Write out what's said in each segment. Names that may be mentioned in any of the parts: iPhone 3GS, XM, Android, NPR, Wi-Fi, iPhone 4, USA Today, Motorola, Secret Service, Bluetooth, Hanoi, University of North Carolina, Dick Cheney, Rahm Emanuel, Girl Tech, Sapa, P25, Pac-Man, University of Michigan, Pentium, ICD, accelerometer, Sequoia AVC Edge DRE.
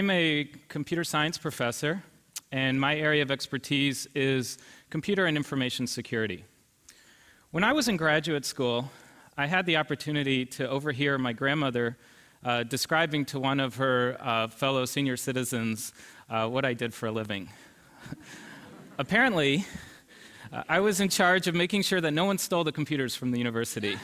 I'm a computer science professor, and my area of expertise is computer and information security. When I was in graduate school, I had the opportunity to overhear my grandmother describing to one of her fellow senior citizens what I did for a living. Apparently, I was in charge of making sure that no one stole the computers from the university.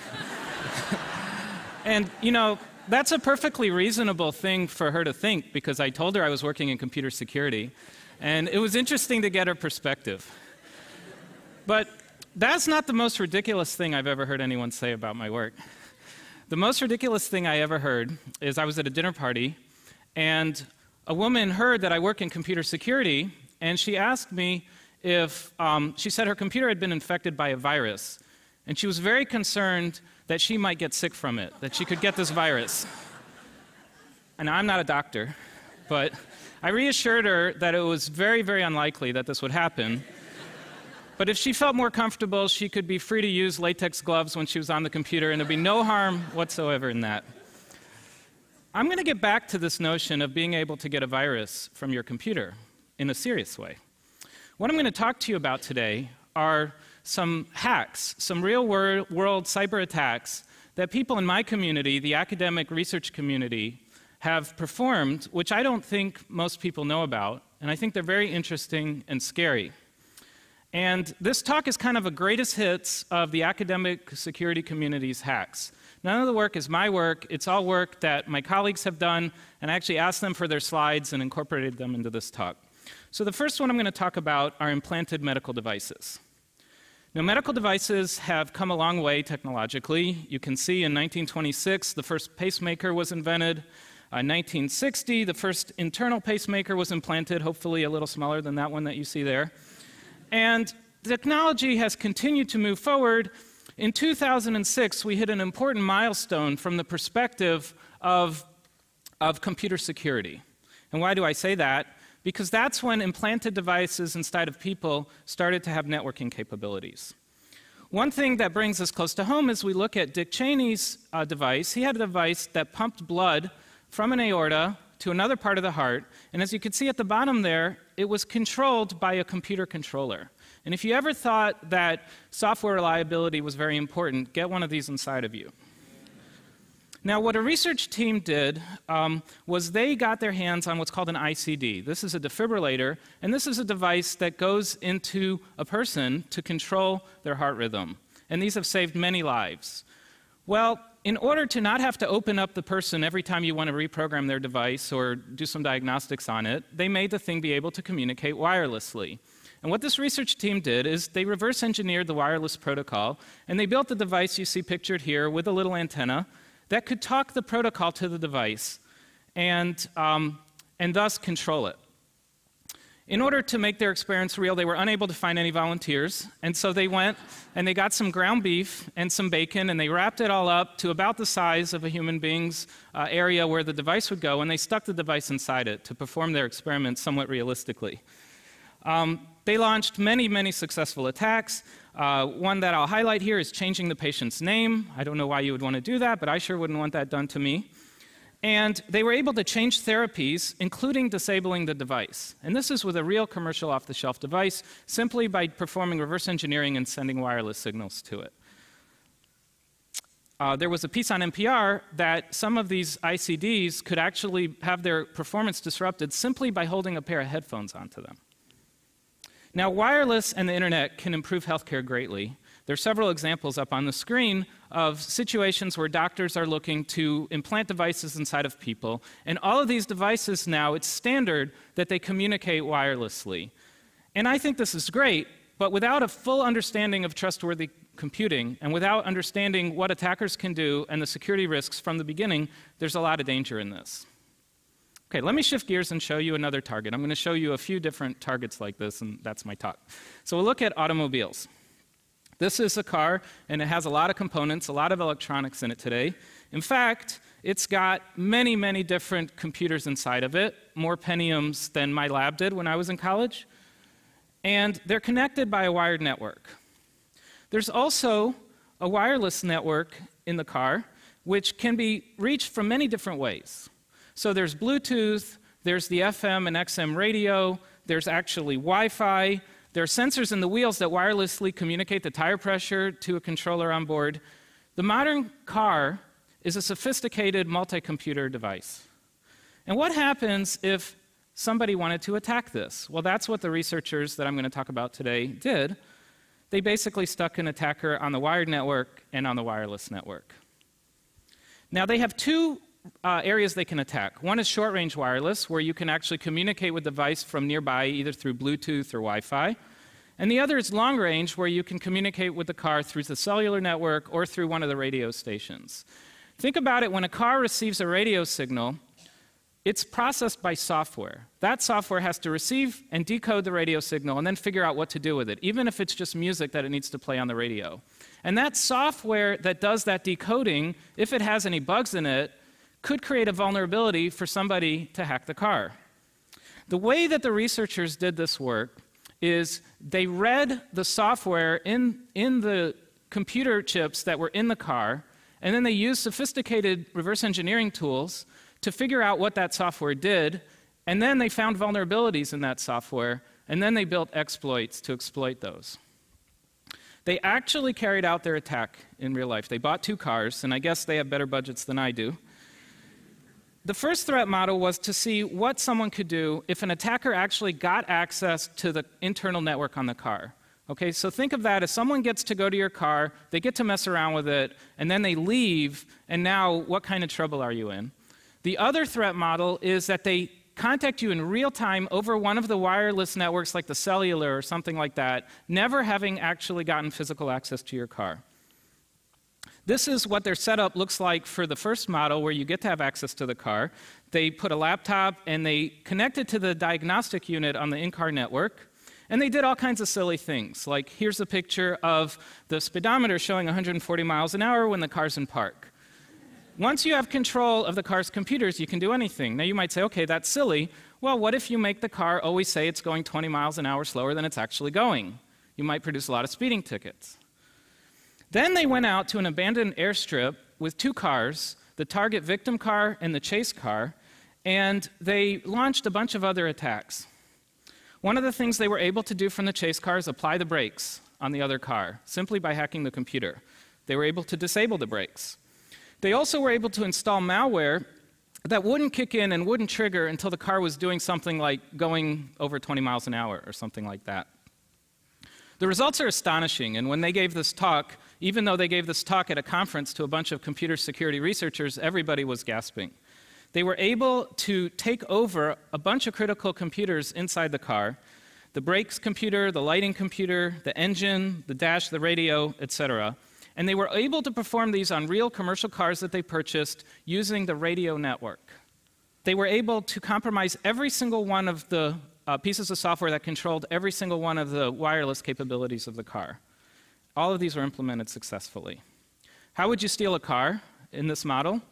And, you know, that's a perfectly reasonable thing for her to think, because I told her I was working in computer security, and it was interesting to get her perspective. But that's not the most ridiculous thing I've ever heard anyone say about my work. The most ridiculous thing I ever heard is I was at a dinner party, and a woman heard that I work in computer security, and she asked me if, she said her computer had been infected by a virus, and she was very concerned that she might get sick from it, that she could get this virus. And I'm not a doctor, but I reassured her that it was very, very unlikely that this would happen. But if she felt more comfortable, she could be free to use latex gloves when she was on the computer, and there'd be no harm whatsoever in that. I'm going to get back to this notion of being able to get a virus from your computer in a serious way. What I'm going to talk to you about today are some hacks, some real-world cyber attacks that people in my community, the academic research community, have performed, which I don't think most people know about, and I think they're very interesting and scary. And this talk is kind of a greatest hits of the academic security community's hacks. None of the work is my work. It's all work that my colleagues have done, and I actually asked them for their slides and incorporated them into this talk. So the first one I'm going to talk about are implanted medical devices. Now, medical devices have come a long way technologically. You can see in 1926, the first pacemaker was invented. In 1960, the first internal pacemaker was implanted, hopefully a little smaller than that one that you see there. And technology has continued to move forward. In 2006, we hit an important milestone from the perspective of computer security. And why do I say that? Because that's when implanted devices inside of people started to have networking capabilities. One thing that brings us close to home is we look at Dick Cheney's device. He had a device that pumped blood from an aorta to another part of the heart, and as you can see at the bottom there, it was controlled by a computer controller. And if you ever thought that software reliability was very important, get one of these inside of you. Now, what a research team did was they got their hands on what's called an ICD. This is a defibrillator, and this is a device that goes into a person to control their heart rhythm. And these have saved many lives. Well, in order to not have to open up the person every time you want to reprogram their device or do some diagnostics on it, they made the thing be able to communicate wirelessly. And what this research team did is they reverse engineered the wireless protocol, and they built the device you see pictured here with a little antenna that could talk the protocol to the device and thus control it. In order to make their experience real, they were unable to find any volunteers, and so they went and they got some ground beef and some bacon, and they wrapped it all up to about the size of a human being's area where the device would go, and they stuck the device inside it to perform their experiment somewhat realistically. They launched many, many successful attacks. One that I'll highlight here is changing the patient's name. I don't know why you would want to do that, but I sure wouldn't want that done to me. And they were able to change therapies, including disabling the device. And this is with a real commercial off-the-shelf device, simply by performing reverse engineering and sending wireless signals to it. There was a piece on NPR that some of these ICDs could actually have their performance disrupted simply by holding a pair of headphones onto them. Now, wireless and the internet can improve healthcare greatly. There are several examples up on the screen of situations where doctors are looking to implant devices inside of people. And all of these devices now, it's standard that they communicate wirelessly. And I think this is great, but without a full understanding of trustworthy computing and without understanding what attackers can do and the security risks from the beginning, there's a lot of danger in this. Okay, let me shift gears and show you another target. I'm going to show you a few different targets like this, and that's my talk. So we'll look at automobiles. This is a car, and it has a lot of components, a lot of electronics in it today. In fact, it's got many, many different computers inside of it, more Pentiums than my lab did when I was in college. And they're connected by a wired network. There's also a wireless network in the car, which can be reached from many different ways. So there's Bluetooth, There's the FM and XM radio. There's actually Wi-Fi. There are sensors in the wheels that wirelessly communicate the tire pressure to a controller on board. The modern car is a sophisticated multi-computer device. And what happens if somebody wanted to attack this? Well, that's what the researchers that I'm going to talk about today did. They basically stuck an attacker on the wired network and on the wireless network. Now, they have two areas they can attack. One is short-range wireless, where you can actually communicate with the device from nearby, either through Bluetooth or Wi-Fi. And the other is long-range, where you can communicate with the car through the cellular network or through one of the radio stations. Think about it. When a car receives a radio signal, it's processed by software. That software has to receive and decode the radio signal and then figure out what to do with it, even if it's just music that it needs to play on the radio. And that software that does that decoding, if it has any bugs in it, could create a vulnerability for somebody to hack the car. The way that the researchers did this work is they read the software in the computer chips that were in the car, and then they used sophisticated reverse engineering tools to figure out what that software did, and then they found vulnerabilities in that software, and then they built exploits to exploit those. They actually carried out their attack in real life. They bought two cars, and I guess they have better budgets than I do. The first threat model was to see what someone could do if an attacker actually got access to the internal network on the car. Okay, so think of that as someone gets to go to your car, they get to mess around with it, and then they leave, and now what kind of trouble are you in? The other threat model is that they contact you in real time over one of the wireless networks like the cellular or something like that, never having actually gotten physical access to your car. This is what their setup looks like for the first model where you get to have access to the car. They put a laptop and they connect it to the diagnostic unit on the in-car network. And they did all kinds of silly things, like here's a picture of the speedometer showing 140 miles an hour when the car's in park. Once you have control of the car's computers, you can do anything. Now, you might say, okay, that's silly. Well, what if you make the car always say it's going 20 miles an hour slower than it's actually going? You might produce a lot of speeding tickets. Then they went out to an abandoned airstrip with two cars, the target victim car and the chase car, and they launched a bunch of other attacks. One of the things they were able to do from the chase car is apply the brakes on the other car, simply by hacking the computer. They were able to disable the brakes. They also were able to install malware that wouldn't kick in and wouldn't trigger until the car was doing something like going over 20 miles an hour or something like that. The results are astonishing, and when they gave this talk, even though they gave this talk at a conference to a bunch of computer security researchers, everybody was gasping. They were able to take over a bunch of critical computers inside the car, the brakes computer, the lighting computer, the engine, the dash, the radio, etc. And they were able to perform these on real commercial cars that they purchased using the radio network. They were able to compromise every single one of the pieces of software that controlled every single one of the wireless capabilities of the car. All of these were implemented successfully. How would you steal a car in this model?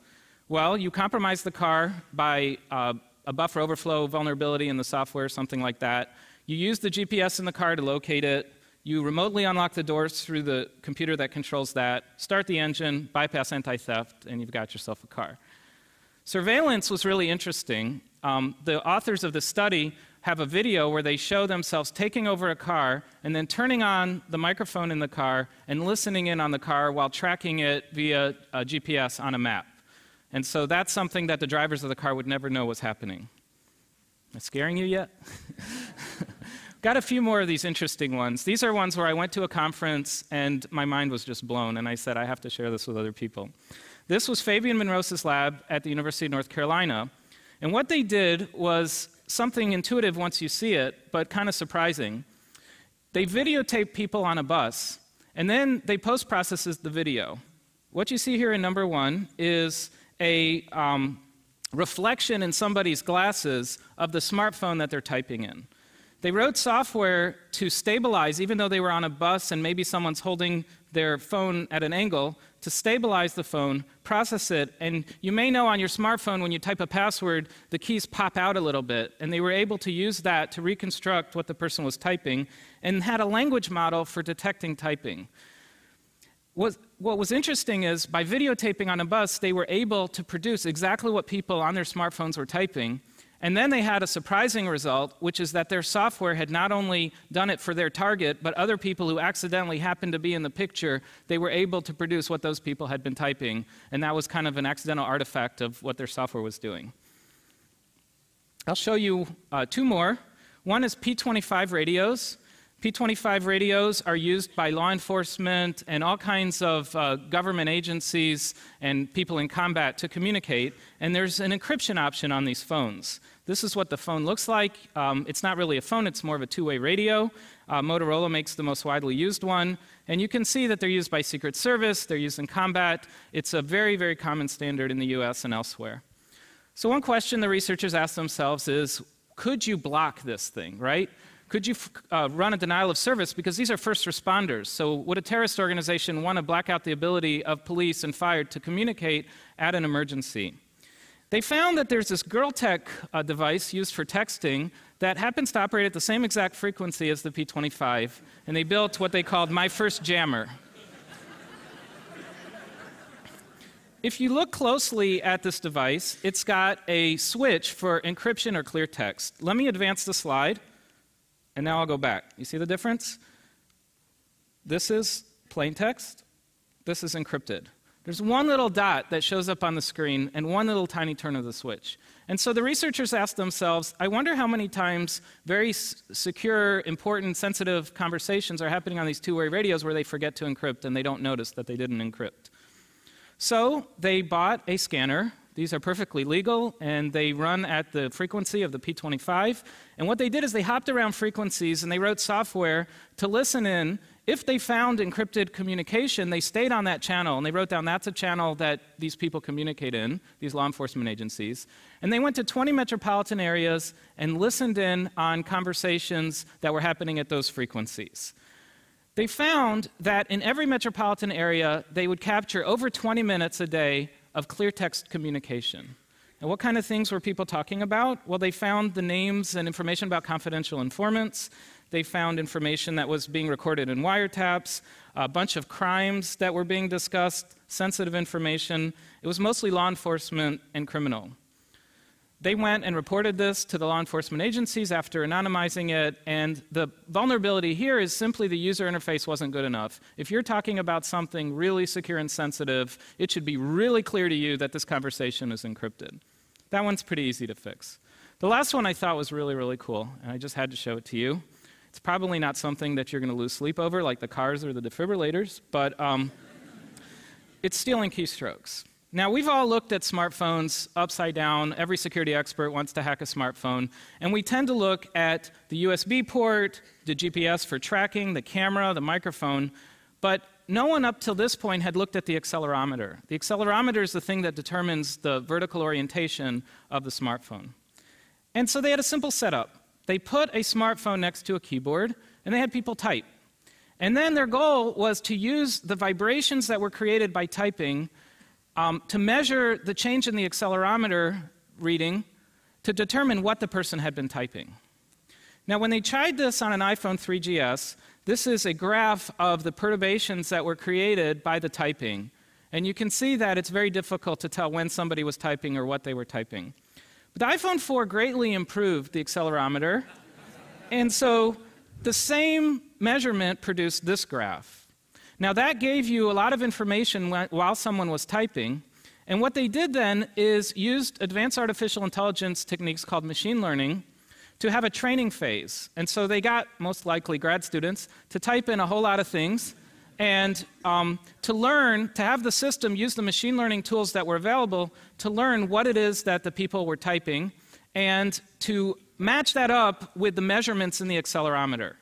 Well, you compromise the car by a buffer overflow vulnerability in the software, something like that. You use the GPS in the car to locate it. You remotely unlock the doors through the computer that controls that, start the engine, bypass anti-theft, and you've got yourself a car. Surveillance was really interesting. The authors of the study have a video where they show themselves taking over a car and then turning on the microphone in the car and listening in on the car while tracking it via a GPS on a map. And so that's something that the drivers of the car would never know was happening. Am I scaring you yet? Got a few more of these interesting ones. These are ones where I went to a conference and my mind was just blown, and I said, I have to share this with other people. This was Fabian Monrose's lab at the University of North Carolina. And what they did was something intuitive once you see it, but kind of surprising. They videotaped people on a bus, and then they post-processes the video. What you see here in number one is a reflection in somebody's glasses of the smartphone that they're typing in. They wrote software to stabilize, even though they were on a bus and maybe someone's holding their phone at an angle, to stabilize the phone, process it, and you may know on your smartphone when you type a password, the keys pop out a little bit, and they were able to use that to reconstruct what the person was typing and had a language model for detecting typing. What was interesting is by videotaping on a bus, they were able to produce exactly what people on their smartphones were typing. And then they had a surprising result, which is that their software had not only done it for their target, but other people who accidentally happened to be in the picture, they were able to produce what those people had been typing. And that was kind of an accidental artifact of what their software was doing. I'll show you two more. One is P25 radios. P25 radios are used by law enforcement and all kinds of government agencies and people in combat to communicate, and there's an encryption option on these phones. This is what the phone looks like. It's not really a phone, it's more of a two-way radio. Motorola makes the most widely used one, and you can see that they're used by Secret Service, they're used in combat. It's a very, very common standard in the US and elsewhere. So one question the researchers asked themselves is, could you block this thing, right? Could you run a denial of service? Because these are first responders. So would a terrorist organization want to black out the ability of police and fire to communicate at an emergency? They found that there's this Girl Tech device used for texting that happens to operate at the same exact frequency as the P25, and they built what they called My First Jammer. If you look closely at this device, it's got a switch for encryption or clear text. Let me advance the slide. And now I'll go back. You see the difference? This is plain text. This is encrypted. There's one little dot that shows up on the screen and one little tiny turn of the switch. And so the researchers asked themselves, I wonder how many times very secure, important, sensitive conversations are happening on these two-way radios where they forget to encrypt and they don't notice that they didn't encrypt. So they bought a scanner. These are perfectly legal, and they run at the frequency of the P25. And what they did is they hopped around frequencies, and they wrote software to listen in. If they found encrypted communication, they stayed on that channel, and they wrote down that's a channel that these people communicate in, these law enforcement agencies. And they went to 20 metropolitan areas and listened in on conversations that were happening at those frequencies. They found that in every metropolitan area, they would capture over 20 minutes a day of clear text communication. And what kind of things were people talking about? Well, they found the names and information about confidential informants. They found information that was being recorded in wiretaps, a bunch of crimes that were being discussed, sensitive information. It was mostly law enforcement and criminal. They went and reported this to the law enforcement agencies after anonymizing it, and the vulnerability here is simply the user interface wasn't good enough. If you're talking about something really secure and sensitive, it should be really clear to you that this conversation is encrypted. That one's pretty easy to fix. The last one I thought was really, really cool, and I just had to show it to you. It's probably not something that you're going to lose sleep over, like the cars or the defibrillators, but it's stealing keystrokes. Now, we've all looked at smartphones upside down. Every security expert wants to hack a smartphone. And we tend to look at the USB port, the GPS for tracking, the camera, the microphone. But no one up till this point had looked at the accelerometer. The accelerometer is the thing that determines the vertical orientation of the smartphone. And so they had a simple setup. They put a smartphone next to a keyboard, and they had people type. And then their goal was to use the vibrations that were created by typing to measure the change in the accelerometer reading to determine what the person had been typing. Now, when they tried this on an iPhone 3GS, this is a graph of the perturbations that were created by the typing. And you can see that it's very difficult to tell when somebody was typing or what they were typing. But the iPhone 4 greatly improved the accelerometer. And so the same measurement produced this graph. Now, that gave you a lot of information while someone was typing. And what they did then is used advanced artificial intelligence techniques called machine learning to have a training phase. And so they got, most likely, grad students to type in a whole lot of things and to learn, to have the system use the machine learning tools that were available to learn what it is that the people were typing and to match that up with the measurements in the accelerometer.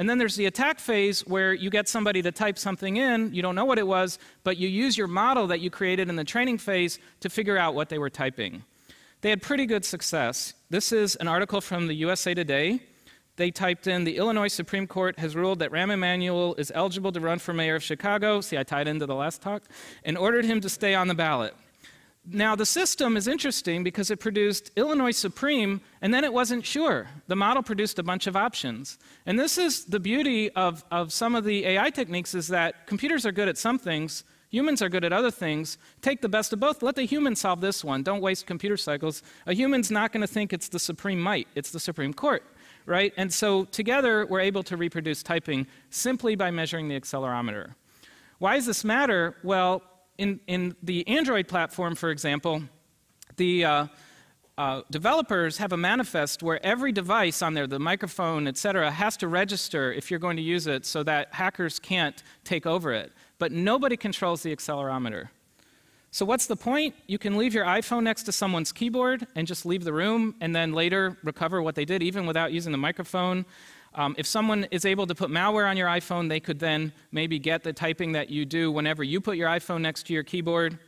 And then there's the attack phase where you get somebody to type something in, you don't know what it was, but you use your model that you created in the training phase to figure out what they were typing. They had pretty good success. This is an article from the USA Today. They typed in, the Illinois Supreme Court has ruled that Rahm Emanuel is eligible to run for mayor of Chicago, see I tied into the last talk, and ordered him to stay on the ballot. Now, the system is interesting because it produced Illinois Supreme, and then it wasn't sure. The model produced a bunch of options. And this is the beauty of some of the AI techniques is that computers are good at some things, Humans are good at other things. Take the best of both. Let the human solve this one. Don't waste computer cycles. A human's not going to think it's the supreme might. It's the Supreme Court, right? And so together, we're able to reproduce typing simply by measuring the accelerometer. Why does this matter? Well, in the Android platform, for example, the developers have a manifest where every device on there, the microphone, et cetera, has to register if you're going to use it so that hackers can't take over it. But nobody controls the accelerometer. So what's the point? You can leave your iPhone next to someone's keyboard and just leave the room and then later recover what they did, even without using the microphone. If someone is able to put malware on your iPhone, they could then maybe get the typing that you do whenever you put your iPhone next to your keyboard.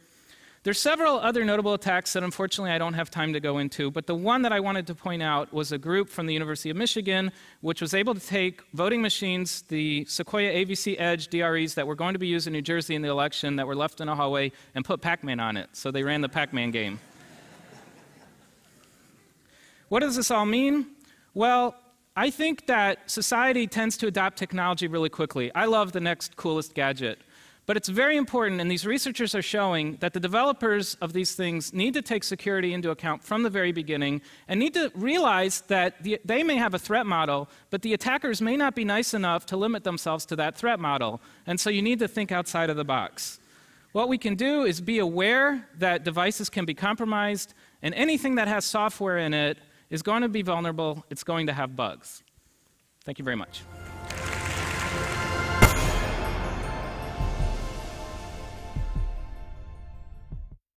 There's several other notable attacks that unfortunately I don't have time to go into, but the one that I wanted to point out was a group from the University of Michigan which was able to take voting machines, the Sequoia AVC Edge DREs that were going to be used in New Jersey in the election that were left in a hallway, and put Pac-Man on it. So they ran the Pac-Man game. What does this all mean? Well, I think that society tends to adopt technology really quickly. I love the next coolest gadget. But it's very important, and these researchers are showing, that the developers of these things need to take security into account from the very beginning and need to realize that they may have a threat model, but the attackers may not be nice enough to limit themselves to that threat model. And so you need to think outside of the box. What we can do is be aware that devices can be compromised, and anything that has software in it is going to be vulnerable. It's going to have bugs. Thank you very much.